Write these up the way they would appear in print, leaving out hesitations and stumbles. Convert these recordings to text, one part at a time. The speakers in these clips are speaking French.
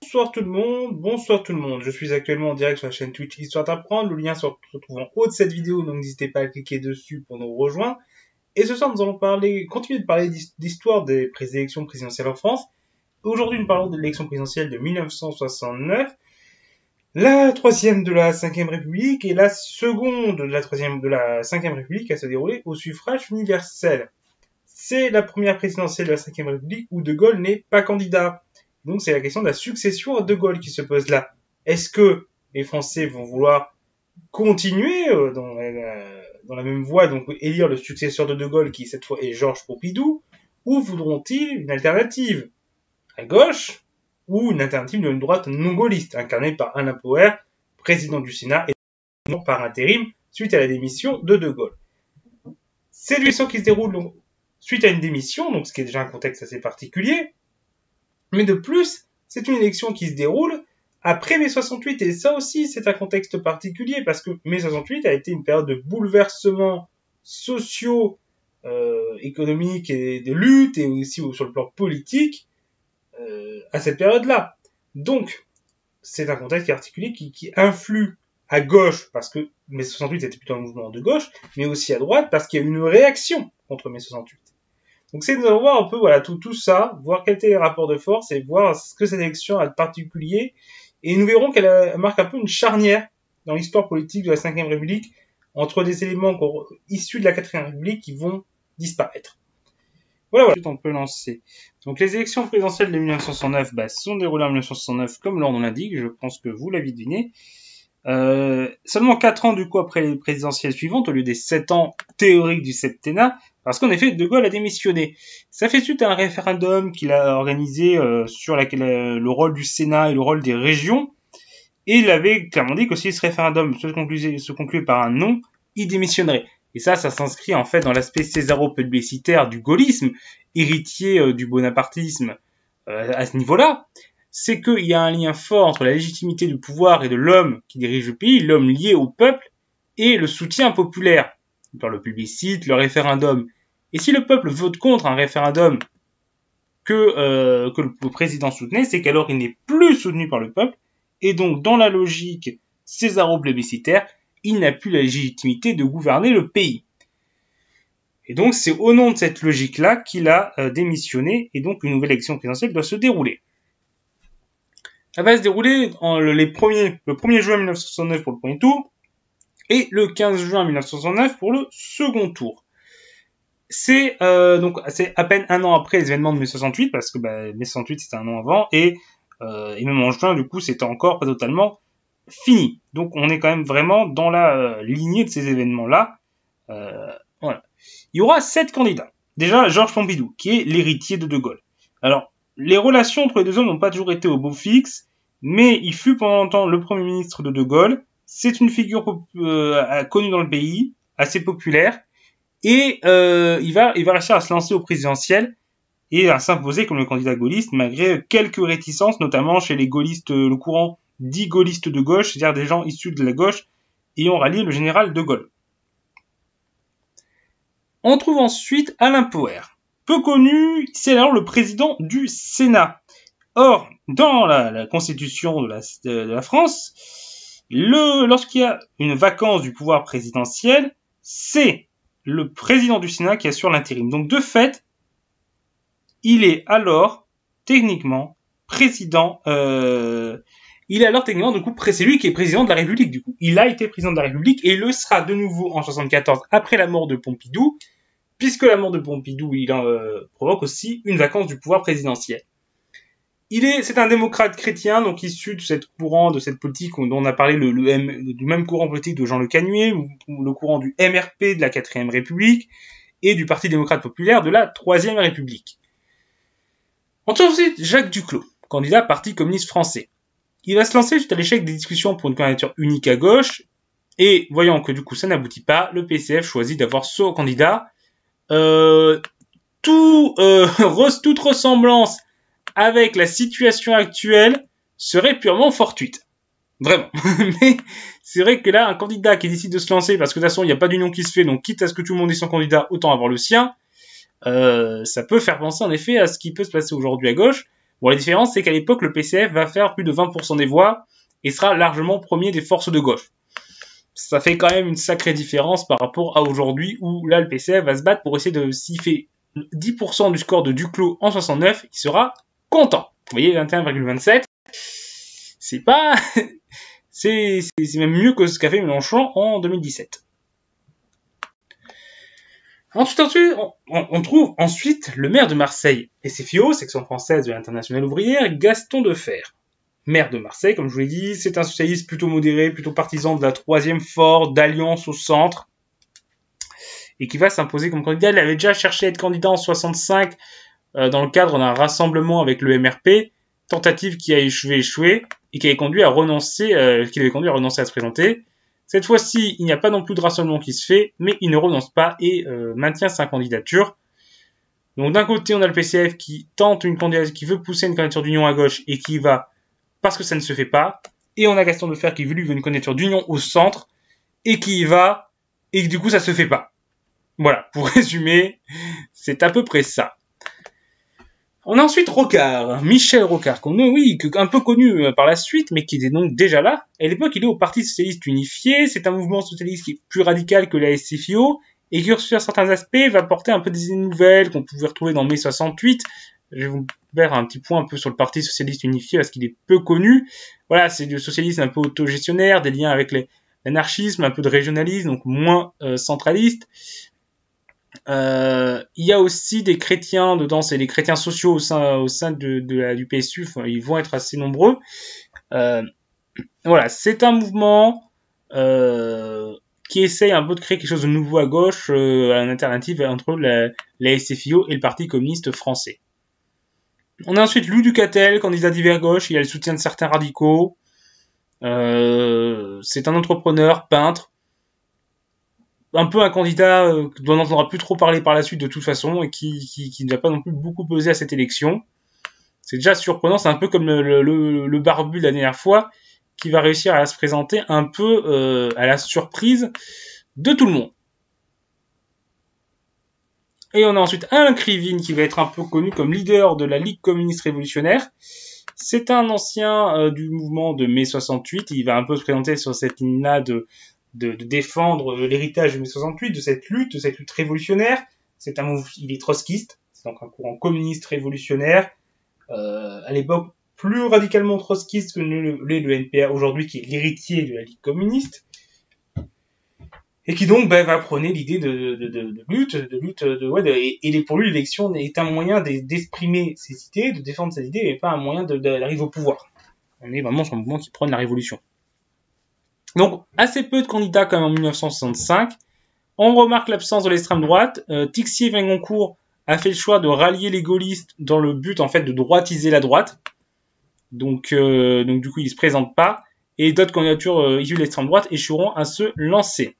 Bonsoir tout le monde, je suis actuellement en direct sur la chaîne Twitch Histoire d'apprendre, le lien se retrouve en haut de cette vidéo, donc n'hésitez pas à cliquer dessus pour nous rejoindre. Et ce soir nous allons continuer de parler d'histoire des élections présidentielles en France. Aujourd'hui nous parlons de l'élection présidentielle de 1969, la troisième de la 5e République et la seconde de la troisième de la 5e République à se dérouler au suffrage universel. C'est la première présidentielle de la 5e République où De Gaulle n'est pas candidat. Donc c'est la question de la succession à De Gaulle qui se pose là. Est-ce que les Français vont vouloir continuer dans la même voie, donc élire le successeur de De Gaulle qui cette fois est Georges Pompidou, ou voudront-ils une alternative à gauche ou une alternative d'une droite non-gaulliste incarnée par Alain Poher, président du Sénat et par intérim suite à la démission de De Gaulle. C'est l'élection qui se déroule donc, suite à une démission, donc ce qui est déjà un contexte assez particulier. Mais de plus, c'est une élection qui se déroule après mai 68, et ça aussi c'est un contexte particulier, parce que mai 68 a été une période de bouleversements sociaux, économiques et de lutte, et aussi sur le plan politique, à cette période-là. Donc, c'est un contexte particulier qui influe à gauche, parce que mai 68 était plutôt un mouvement de gauche, mais aussi à droite, parce qu'il y a eu une réaction contre mai 68. Donc c'est nous allons voir un peu voilà tout ça, voir quels étaient les rapports de force et voir ce que cette élection a de particulier. Et nous verrons qu'elle marque un peu une charnière dans l'histoire politique de la 5e République entre des éléments issus de la 4e République qui vont disparaître. Voilà, ensuite on peut lancer. Donc les élections présidentielles de 1969 sont déroulées en 1969 comme l'ordre l'indique, je pense que vous l'avez deviné. Seulement 4 ans du coup après les présidentielles suivantes, au lieu des 7 ans théoriques du septennat, parce qu'en effet De Gaulle a démissionné. Ça fait suite à un référendum qu'il a organisé sur le rôle du Sénat et le rôle des régions, et il avait clairement dit que si ce référendum se concluait par un non, il démissionnerait. Et ça s'inscrit en fait dans l'aspect césaro-publicitaire du gaullisme, héritier du bonapartisme à ce niveau-là. C'est qu'il y a un lien fort entre la légitimité du pouvoir et de l'homme qui dirige le pays, l'homme lié au peuple, et le soutien populaire, par le plébiscite, le référendum. Et si le peuple vote contre un référendum que le président soutenait, c'est qu'alors il n'est plus soutenu par le peuple, et donc dans la logique césaro-plébiscitaire, il n'a plus la légitimité de gouverner le pays. Et donc c'est au nom de cette logique-là qu'il a démissionné, et donc une nouvelle élection présidentielle doit se dérouler. Elle va se dérouler le 1er juin 1969 pour le premier tour et le 15 juin 1969 pour le second tour. C'est donc c'est à peine un an après les événements de mai 68 parce que mai 68 c'était un an avant et même en juin du coup c'était encore pas totalement fini. Donc on est quand même vraiment dans la lignée de ces événements-là. Voilà. Il y aura 7 candidats. Déjà Georges Pompidou qui est l'héritier de De Gaulle. Alors les relations entre les deux hommes n'ont pas toujours été au beau fixe, mais il fut pendant longtemps le premier ministre de De Gaulle. C'est une figure connue dans le pays, assez populaire, et il va réussir à se lancer au présidentiel et à s'imposer comme le candidat gaulliste, malgré quelques réticences, notamment chez les gaullistes, le courant dit gaullistes de gauche, c'est-à-dire des gens issus de la gauche ayant rallié le général De Gaulle. On trouve ensuite Alain Poher. Peu connu, c'est alors le président du Sénat. Or, dans la constitution de la France, lorsqu'il y a une vacance du pouvoir présidentiel, c'est le président du Sénat qui assure l'intérim. Donc, de fait, c'est lui qui est président de la République, du coup. Il a été président de la République et le sera de nouveau en 1974 après la mort de Pompidou. Puisque la mort de Pompidou, il provoque aussi une vacance du pouvoir présidentiel. C'est un démocrate chrétien, donc issu de cette politique dont on a parlé, du même courant politique de Jean Lecanuet, ou le courant du MRP de la 4e République, et du Parti démocrate populaire de la 3e République. Ensuite, Jacques Duclos, candidat Parti communiste français. Il va se lancer suite à l'échec des discussions pour une candidature unique à gauche, et voyant que du coup ça n'aboutit pas, le PCF choisit d'avoir son candidat. Toute ressemblance avec la situation actuelle serait purement fortuite. Vraiment. Mais c'est vrai que là, un candidat qui décide de se lancer, parce que de toute façon, il n'y a pas d'union qui se fait, donc quitte à ce que tout le monde ait son candidat, autant avoir le sien, ça peut faire penser en effet à ce qui peut se passer aujourd'hui à gauche, Bon, la différence, c'est qu'à l'époque, le PCF va faire plus de 20% des voix et sera largement premier des forces de gauche. Ça fait quand même une sacrée différence par rapport à aujourd'hui où là, le PCF va se battre pour essayer de siffler 10% du score de Duclos en 69. Il sera content. Vous voyez, 21,27. C'est pas... C'est même mieux que ce qu'a fait Mélenchon en 2017. On trouve ensuite le maire de Marseille, SFIO, section française de l'internationale ouvrière, Gaston Defferre. Maire de Marseille, comme je vous l'ai dit, c'est un socialiste plutôt modéré, plutôt partisan de la troisième force, d'alliance au centre, et qui va s'imposer comme candidat. Il avait déjà cherché à être candidat en 65 dans le cadre d'un rassemblement avec le MRP, tentative qui a échoué, et qui avait conduit à renoncer, à se présenter. Cette fois-ci, il n'y a pas non plus de rassemblement qui se fait, mais il ne renonce pas et maintient sa candidature. Donc d'un côté, on a le PCF qui tente une candidature, qui veut pousser une candidature d'union à gauche et qui va parce que ça ne se fait pas. Et on a Gaston Defferre qui veut une candidature d'union au centre et qui y va et du coup ça se fait pas. Voilà, pour résumer, c'est à peu près ça. On a ensuite Rocard, Michel Rocard, un peu connu par la suite, mais qui était donc déjà là. À l'époque, il est au Parti socialiste unifié, c'est un mouvement socialiste qui est plus radical que la SFIO, et qui, sur certains aspects, va porter un peu des nouvelles qu'on pouvait retrouver dans mai 68. Je vais vous faire un petit point un peu sur le Parti socialiste unifié, parce qu'il est peu connu. Voilà, c'est du socialisme un peu autogestionnaire, des liens avec l'anarchisme, un peu de régionalisme, donc moins centraliste. Il y a aussi des chrétiens dedans, c'est les chrétiens sociaux au sein du PSU, ils vont être assez nombreux. Voilà, c'est un mouvement qui essaye un peu de créer quelque chose de nouveau à gauche, une alternative entre la SFIO et le Parti communiste français. On a ensuite Lou Ducatel, candidat divers gauche, il a le soutien de certains radicaux. C'est un entrepreneur, peintre. Un peu un candidat dont on n'entendra plus trop parler par la suite de toute façon et qui n'a pas non plus beaucoup pesé à cette élection. C'est déjà surprenant, c'est un peu comme le barbu de la dernière fois qui va réussir à se présenter un peu à la surprise de tout le monde. Et on a ensuite Alain Krivine qui va être un peu connu comme leader de la Ligue communiste révolutionnaire. C'est un ancien du mouvement de mai 68, il va un peu se présenter sur cette ligne-là de défendre l'héritage de mai 68, de cette lutte révolutionnaire. Il est trotskiste, c'est donc un courant communiste révolutionnaire, à l'époque plus radicalement trotskiste que l'est le NPA aujourd'hui, qui est l'héritier de la Ligue communiste, et qui donc va prôner l'idée de lutte, et pour lui l'élection est un moyen d'exprimer ses idées, de défendre ses idées, mais pas un moyen d'arriver au pouvoir. On est vraiment sur un mouvement qui prône la révolution. Donc, assez peu de candidats comme en 1965. On remarque l'absence de l'extrême droite. Tixier Vingoncourt a fait le choix de rallier les gaullistes dans le but, en fait, de droitiser la droite. Donc du coup, il se présente pas. Et d'autres candidatures issues de l'extrême droite échoueront à se lancer.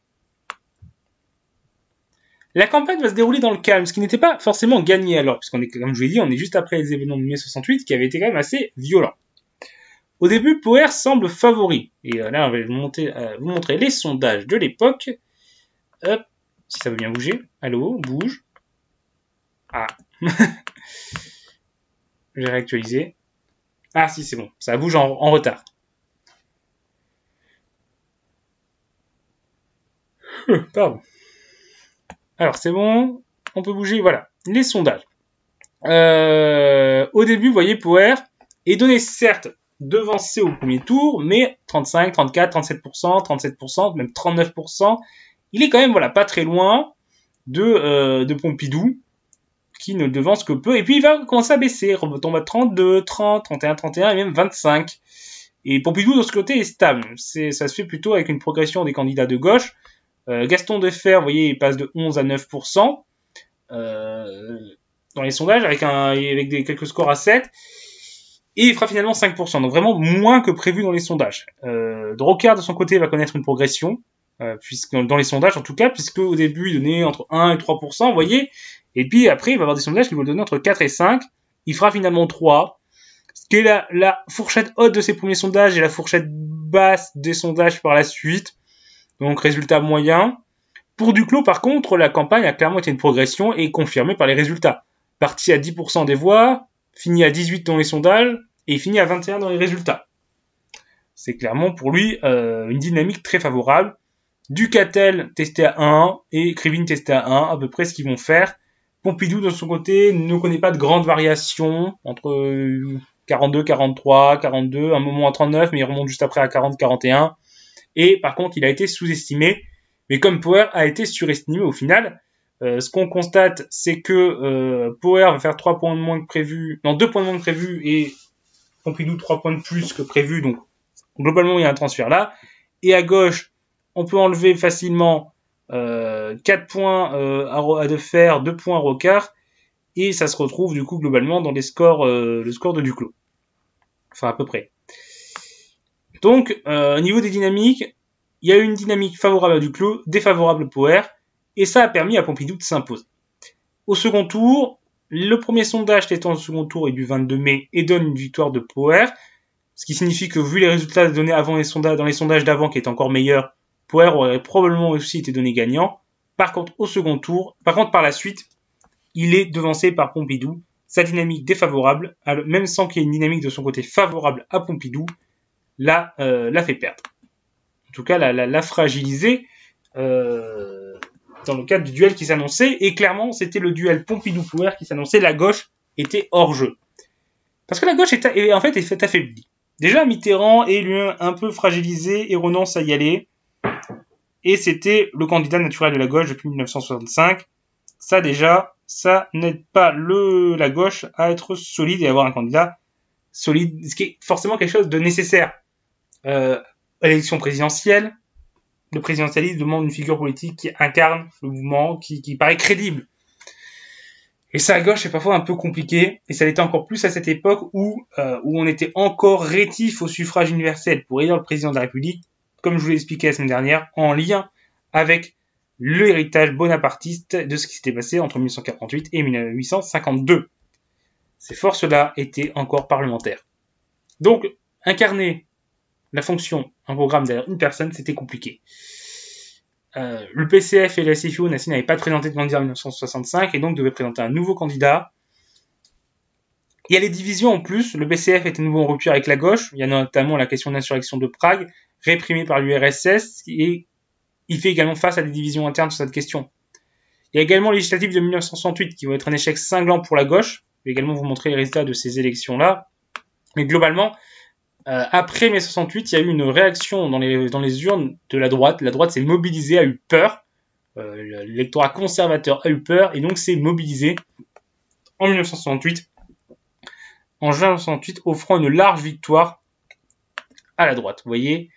La campagne va se dérouler dans le calme, ce qui n'était pas forcément gagné alors, puisqu'on est, comme je vous l'ai dit, on est juste après les événements de mai 68 qui avaient été quand même assez violents. Au début, Poher semble favori. Et là, on va vous montrer les sondages de l'époque. Hop, si ça veut bien bouger. Allô, bouge. Ah. J'ai réactualisé. Ah si, c'est bon. Ça bouge en retard. Pardon. Alors, c'est bon. On peut bouger. Voilà. Les sondages. Au début, vous voyez, Poher est donné, certes, devancé au premier tour, mais 35, 34, 37%, même 39%. Il est quand même, voilà, pas très loin de Pompidou, qui ne devance que peu. Et puis, il va commencer à baisser, retombe à 32, 30, 31, 31 et même 25. Et Pompidou, de ce côté, est stable. Ça se fait plutôt avec une progression des candidats de gauche. Gaston Defferre, vous voyez, il passe de 11 à 9% dans les sondages, avec quelques scores à 7. Et il fera finalement 5%, donc vraiment moins que prévu dans les sondages. Rocard, de son côté, va connaître une progression, puisque dans les sondages en tout cas, puisque au début, il donnait entre 1 et 3%, vous voyez, et puis après, il va avoir des sondages qui vont le donner entre 4 et 5, il fera finalement 3, ce qui est la fourchette haute de ses premiers sondages et la fourchette basse des sondages par la suite, donc résultat moyen. Pour Duclos, par contre, la campagne a clairement été une progression et confirmée par les résultats. Parti à 10% des voix, finit à 18 dans les sondages et il finit à 21 dans les résultats. C'est clairement pour lui une dynamique très favorable. Ducatel testé à 1 et Krivine testé à 1, à peu près ce qu'ils vont faire. Pompidou, de son côté, ne connaît pas de grandes variations entre 42, 43, 42, un moment à 39, mais il remonte juste après à 40, 41. Et par contre, il a été sous-estimé, mais comme Poher a été surestimé au final. Ce qu'on constate, c'est que Poher va faire 3 points de moins que prévu, non 2 points de moins que prévu, et Pompidou 3 points de plus que prévu, donc globalement il y a un transfert là. Et à gauche, on peut enlever facilement 4 points à Defferre, 2 points à Rocard, et ça se retrouve du coup globalement dans les scores, le score de Duclos. Enfin à peu près. Donc au niveau des dynamiques, il y a eu une dynamique favorable à Duclos, défavorable à Poher, et ça a permis à Pompidou de s'imposer. Au second tour, le premier sondage étant au second tour est du 22 mai et donne une victoire de Poher, ce qui signifie que vu les résultats donnés avant les sondages, dans les sondages d'avant qui étaient encore meilleurs, Poher aurait probablement aussi été donné gagnant. Par contre, au second tour, par la suite, il est devancé par Pompidou, sa dynamique défavorable, même sans qu'il y ait une dynamique de son côté favorable à Pompidou, l'a fait perdre. En tout cas, l'a fragilisé dans le cadre du duel qui s'annonçait, et clairement, c'était le duel Pompidou-Poher qui s'annonçait, la gauche était hors-jeu. Parce que la gauche est en fait est affaiblie. Déjà, Mitterrand est lui un peu fragilisé et renonce à y aller, et c'était le candidat naturel de la gauche depuis 1965. Ça déjà, ça n'aide pas la gauche à être solide et avoir un candidat solide, ce qui est forcément quelque chose de nécessaire. À l'élection présidentielle, le présidentialiste demande une figure politique qui incarne le mouvement, qui paraît crédible. Et ça, à gauche, c'est parfois un peu compliqué. Et ça l'était encore plus à cette époque où on était encore rétif au suffrage universel pour élire le président de la République, comme je vous l'ai expliqué la semaine dernière, en lien avec le héritage bonapartiste de ce qui s'était passé entre 1848 et 1852. Ces forces-là étaient encore parlementaires. Donc, incarner la fonction, un programme derrière une personne, c'était compliqué. Le PCF et le SFIO n'avaient pas présenté de candidat en 1965 et donc devaient présenter un nouveau candidat. Il y a les divisions en plus. Le PCF était nouveau en rupture avec la gauche. Il y a notamment la question de l'insurrection de Prague, réprimée par l'URSS, et il fait également face à des divisions internes sur cette question. Il y a également les législatives de 1968 qui vont être un échec cinglant pour la gauche. Je vais également vous montrer les résultats de ces élections-là. Mais globalement, après mai 68, il y a eu une réaction dans les urnes de la droite. La droite s'est mobilisée, a eu peur. L'électorat conservateur a eu peur et donc s'est mobilisé en 1968. En juin 1968, offrant une large victoire à la droite. Vous voyez,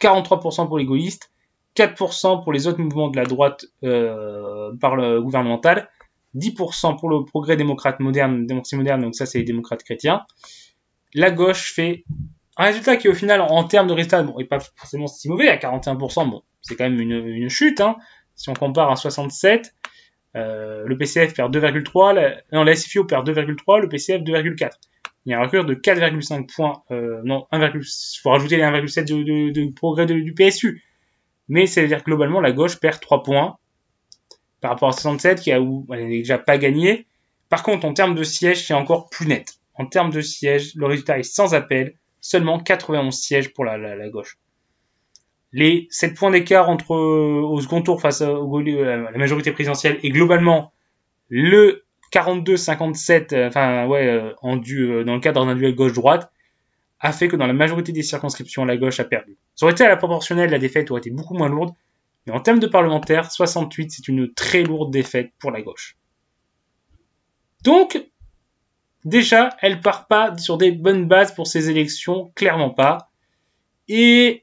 43% pour les gaullistes, 4% pour les autres mouvements de la droite gouvernementale, 10% pour le progrès démocrate moderne, démocratie moderne, donc ça c'est les démocrates chrétiens. La gauche fait un résultat qui, au final, en termes de résultat, bon, n'est pas forcément si mauvais. À 41%, bon, c'est quand même une chute. Hein. Si on compare à 67, le PCF perd 2,3. La SFIO perd 2,3, le PCF 2,4. Il y a un recul de 4,5 points. Non, 1,6. Il faut rajouter les 1,7 de progrès du PSU. Mais ça veut dire que, globalement, la gauche perd 3 points par rapport à 67, où elle n'est déjà pas gagnée. Par contre, en termes de sièges, c'est encore plus net. En termes de sièges, le résultat est sans appel, seulement 91 sièges pour la gauche. Les 7 points d'écart au second tour face à la majorité présidentielle et globalement le 42-57, dans le cadre d'un duel gauche-droite, a fait que dans la majorité des circonscriptions, la gauche a perdu. Ça aurait été à la proportionnelle, la défaite aurait été beaucoup moins lourde, mais en termes de parlementaire, 68, c'est une très lourde défaite pour la gauche. Donc, déjà, elle part pas sur des bonnes bases pour ces élections, clairement pas. Et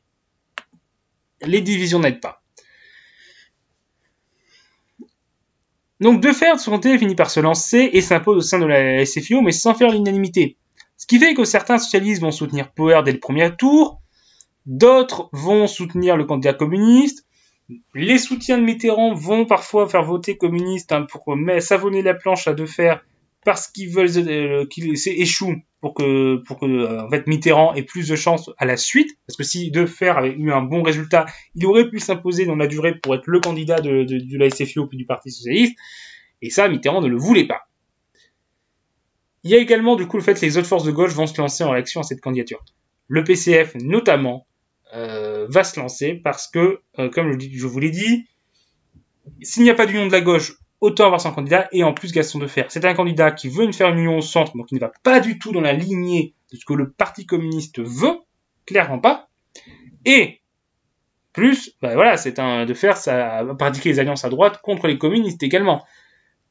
les divisions n'aident pas. Donc Defferre, de son côté, finit par se lancer et s'impose au sein de la SFIO, mais sans faire l'unanimité. Ce qui fait que certains socialistes vont soutenir Poher dès le premier tour, d'autres vont soutenir le candidat communiste, les soutiens de Mitterrand vont parfois faire voter communiste pour savonner la planche à Defferre, parce qu'ils veulent qu'il échoue pour que Mitterrand ait plus de chance à la suite. Parce que si Defferre avait eu un bon résultat, il aurait pu s'imposer dans la durée pour être le candidat de la SFIO puis du Parti socialiste. Et ça, Mitterrand ne le voulait pas. Il y a également du coup le fait que les autres forces de gauche vont se lancer en réaction à cette candidature. Le PCF notamment va se lancer parce que, comme je vous l'ai dit, s'il n'y a pas d'union de la gauche, autant avoir son candidat, et en plus Gaston Defferre. C'est un candidat qui veut faire une union au centre, donc il ne va pas du tout dans la lignée de ce que le Parti communiste veut, clairement pas. Et plus, ben voilà, c'est un Defferre, ça va pratiquer les alliances à droite contre les communistes également.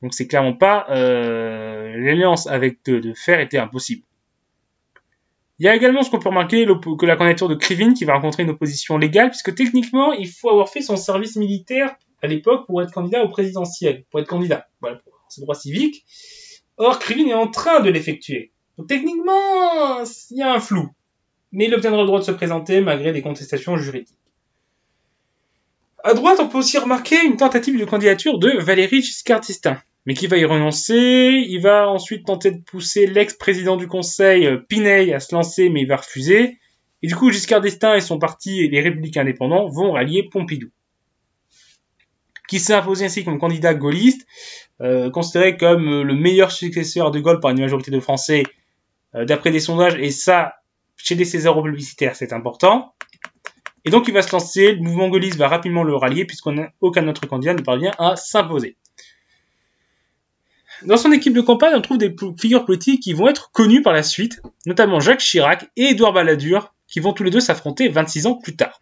Donc c'est clairement pas... l'alliance avec Defferre était impossible. Il y a également ce qu'on peut remarquer, que la candidature de Krivine qui va rencontrer une opposition légale, puisque techniquement, il faut avoir fait son service militaire à l'époque pour être candidat au présidentiel, pour être candidat, voilà, pour ses droits civiques. Or, Krivine est en train de l'effectuer. Donc techniquement, il y a un flou. Mais il obtiendra le droit de se présenter malgré des contestations juridiques. À droite, on peut aussi remarquer une tentative de candidature de Valéry Giscard d'Estaing, mais qui va y renoncer. Il va ensuite tenter de pousser l'ex-président du conseil, Pinay, à se lancer, mais il va refuser. Et du coup, Giscard d'Estaing et son parti, les Républicains indépendants, vont rallier Pompidou, qui s'est imposé ainsi comme candidat gaulliste, considéré comme le meilleur successeur de Gaulle par une majorité de Français, d'après des sondages, et ça, chez les Césars publicitaires, c'est important. Et donc il va se lancer, le mouvement gaulliste va rapidement le rallier puisqu'aucun autre candidat ne parvient à s'imposer. Dans son équipe de campagne, on trouve des figures politiques qui vont être connues par la suite, notamment Jacques Chirac et Édouard Balladur, qui vont tous les deux s'affronter 26 ans plus tard.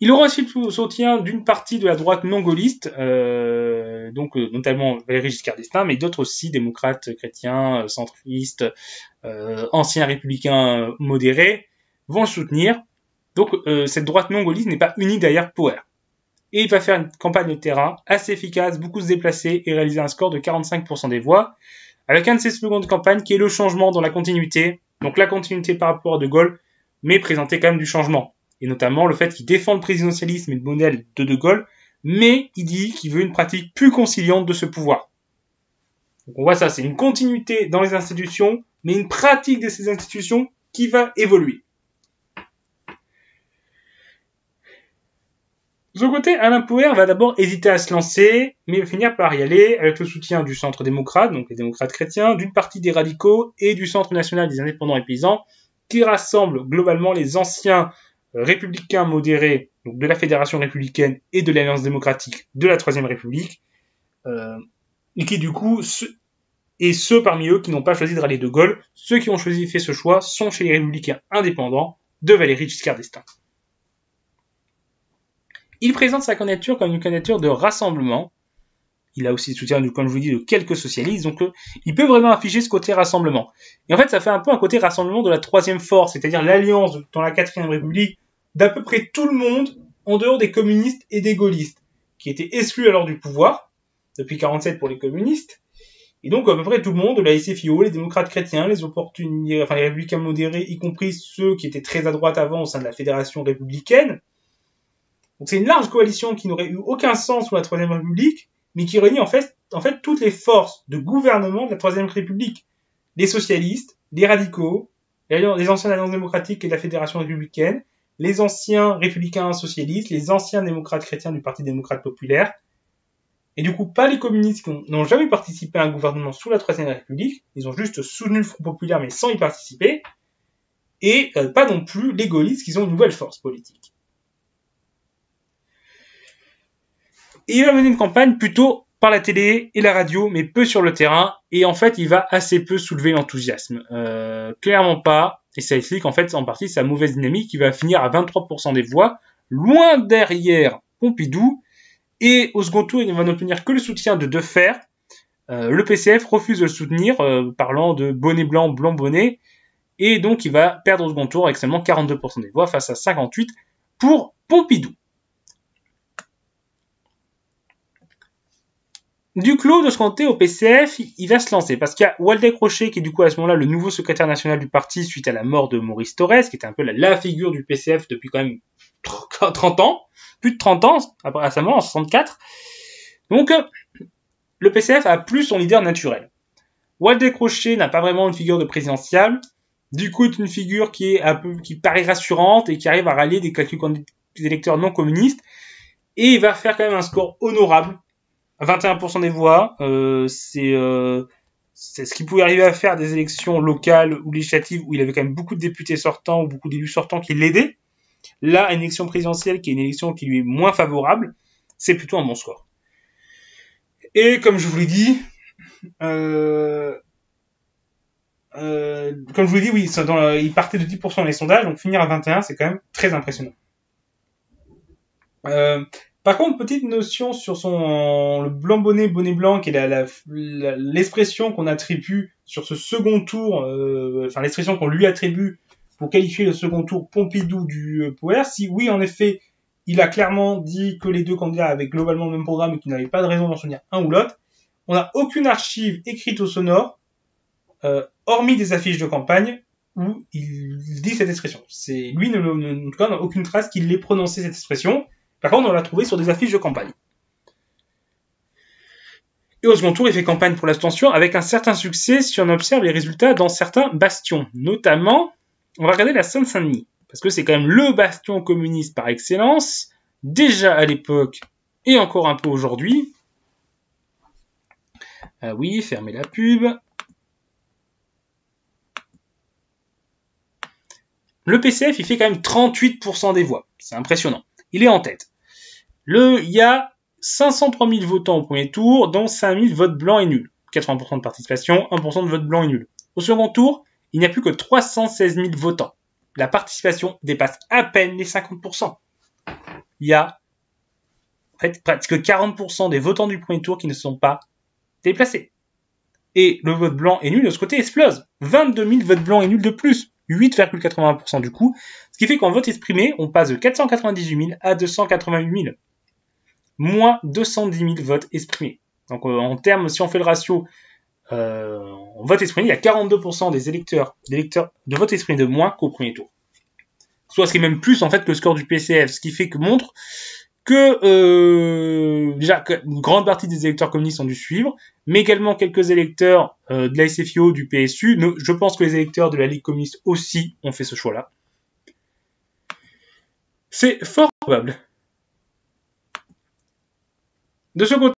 Il aura aussi le soutien d'une partie de la droite non gaulliste, donc notamment Valéry Giscard d'Estaing, mais d'autres aussi, démocrates, chrétiens, centristes, anciens républicains modérés, vont le soutenir. Donc cette droite non gaulliste n'est pas unie derrière Poher. Et il va faire une campagne de terrain assez efficace, beaucoup se déplacer et réaliser un score de 45% des voix, avec un de ses slogans de campagne qui est le changement dans la continuité, donc la continuité par rapport à De Gaulle, mais présenter quand même du changement. Et notamment le fait qu'il défend le présidentialisme et le modèle de De Gaulle, mais il dit qu'il veut une pratique plus conciliante de ce pouvoir. Donc on voit ça, c'est une continuité dans les institutions, mais une pratique de ces institutions qui va évoluer. De son côté, Alain Poher va d'abord hésiter à se lancer, mais va finir par y aller avec le soutien du Centre démocrate, donc les démocrates chrétiens, d'une partie des radicaux et du Centre national des indépendants et paysans, qui rassemble globalement les anciens républicains modérés, donc de la Fédération républicaine et de l'Alliance démocratique de la Troisième République, et qui du coup, ceux parmi eux qui n'ont pas choisi de rallier De Gaulle, ceux qui ont fait ce choix sont chez les républicains indépendants de Valéry Giscard d'Estaing. Il présente sa candidature comme une candidature de rassemblement. Il a aussi le soutien, comme je vous dis, de quelques socialistes. Donc, il peut vraiment afficher ce côté rassemblement. Et en fait, ça fait un peu un côté rassemblement de la troisième force, c'est-à-dire l'alliance dans la 4ème République d'à peu près tout le monde, en dehors des communistes et des gaullistes, qui étaient exclus alors du pouvoir, depuis 1947 pour les communistes. Et donc, à peu près tout le monde, la SFIO, les démocrates chrétiens, les républicains modérés, y compris ceux qui étaient très à droite avant au sein de la Fédération républicaine. Donc c'est une large coalition qui n'aurait eu aucun sens sous la Troisième République, mais qui réunit en fait toutes les forces de gouvernement de la Troisième République. Les socialistes, les radicaux, les anciens alliances démocratiques et de la Fédération républicaine, les anciens républicains socialistes, les anciens démocrates chrétiens du Parti démocrate populaire, et du coup pas les communistes qui n'ont jamais participé à un gouvernement sous la Troisième République, ils ont juste soutenu le Front populaire mais sans y participer, et pas non plus les gaullistes qui ont une nouvelle force politique. Et il va mener une campagne plutôt par la télé et la radio, mais peu sur le terrain. Et en fait, il va assez peu soulever l'enthousiasme. Clairement pas. Et ça explique en fait en partie sa mauvaise dynamique. Il va finir à 23% des voix, loin derrière Pompidou. Et au second tour, il ne va n'obtenir que le soutien de Defferre. Le PCF refuse de le soutenir, parlant de bonnet blanc, blanc bonnet. Et donc, il va perdre au second tour avec seulement 42% des voix face à 58% pour Pompidou. Duclos, de ce côté, au PCF, il va se lancer, parce qu'il y a Waldeck Rochet, qui est du coup à ce moment-là le nouveau secrétaire national du parti suite à la mort de Maurice Thorez, qui était un peu la figure du PCF depuis quand même 30 ans, plus de 30 ans, à sa mort en 64. Donc, le PCF a plus son leader naturel. Waldeck Rochet n'a pas vraiment une figure de présidentiable, du coup est une figure qui paraît rassurante et qui arrive à rallier des électeurs non communistes, et il va faire quand même un score honorable, 21% des voix, c'est ce qu'il pouvait arriver à faire des élections locales ou législatives où il avait quand même beaucoup de députés sortants ou beaucoup d'élus sortants qui l'aidaient. Là, une élection présidentielle qui est une élection qui lui est moins favorable, c'est plutôt un bonsoir. Et comme je vous l'ai dit, oui, il partait de 10% dans les sondages, donc finir à 21, c'est quand même très impressionnant. Par contre, petite notion sur le blanc bonnet, bonnet blanc, qui est l'expression qu'on attribue sur ce second tour, enfin l'expression qu'on lui attribue pour qualifier le second tour Pompidou du Poher. Si oui, en effet, il a clairement dit que les deux candidats avaient globalement le même programme et qu'ils n'avaient pas de raison d'en choisir un ou l'autre. On n'a aucune archive écrite au sonore, hormis des affiches de campagne, où il dit cette expression. C'est lui, en tout cas, on n'a aucune trace qu'il ait prononcé cette expression. Par contre, on l'a trouvé sur des affiches de campagne. Et au second tour, il fait campagne pour l'abstention avec un certain succès si on observe les résultats dans certains bastions. Notamment, on va regarder la Seine-Saint-Denis, parce que c'est quand même le bastion communiste par excellence, déjà à l'époque et encore un peu aujourd'hui. Ah oui, fermez la pub. Le PCF, il fait quand même 38% des voix. C'est impressionnant. Il est en tête. Il y a 503 000 votants au premier tour, dont 5 000 votes blancs et nuls. 80% de participation, 1% de votes blancs et nuls. Au second tour, il n'y a plus que 316 000 votants. La participation dépasse à peine les 50%. Il y a presque 40% des votants du premier tour qui ne sont pas déplacés. Et le vote blanc et nul de ce côté explose. 22 000 votes blancs et nuls de plus. 8,81% du coup, ce qui fait qu'en vote exprimé, on passe de 498 000 à 288 000. Moins 210 000 votes exprimés. Donc en termes, si on fait le ratio en vote exprimé, il y a 42% des électeurs de vote exprimé de moins qu'au premier tour. Soit ce qui est même plus en fait que le score du PCF, ce qui fait que montre que déjà une grande partie des électeurs communistes ont dû suivre, mais également quelques électeurs de la SFIO, du PSU. Je pense que les électeurs de la Ligue communiste aussi ont fait ce choix-là. C'est fort probable. De ce côté,